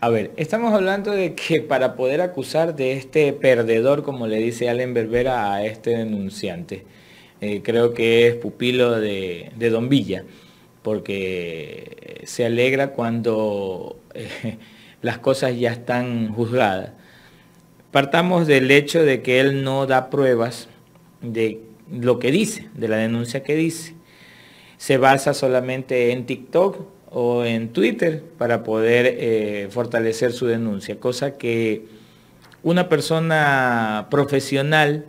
A ver, estamos hablando de que para poder acusar de este perdedor, como le dice Allen Berbera a este denunciante, creo que es pupilo de Don Villa, porque se alegra cuando las cosas ya están juzgadas. Partamos del hecho de que él no da pruebas de lo que dice, de la denuncia que dice. Se basa solamente en TikTok o en Twitter para poder fortalecer su denuncia, cosa que una persona profesional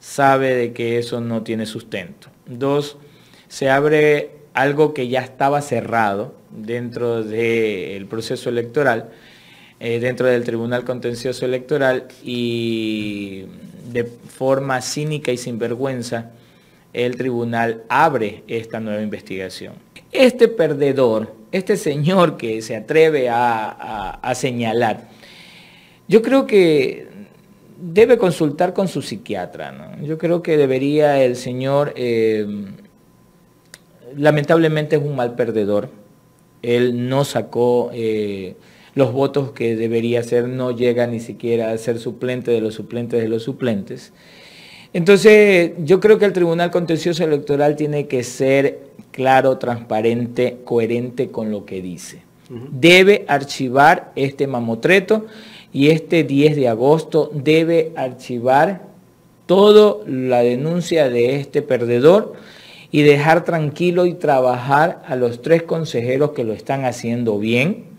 sabe de que eso no tiene sustento. Dos, se abre algo que ya estaba cerrado dentro del proceso electoral, dentro del Tribunal Contencioso Electoral, y de forma cínica y sinvergüenza el tribunal abre esta nueva investigación. Este perdedor, este señor que se atreve a señalar, yo creo que debe consultar con su psiquiatra, ¿no? Yo creo que debería el señor, lamentablemente es un mal perdedor, él no sacó los votos que debería hacer, no llega ni siquiera a ser suplente de los suplentes de los suplentes. Entonces, yo creo que el Tribunal Contencioso Electoral tiene que ser claro, transparente, coherente con lo que dice. Debe archivar este mamotreto y este 10 de agosto debe archivar toda la denuncia de este perdedor y dejar tranquilo y trabajar a los tres consejeros que lo están haciendo bien,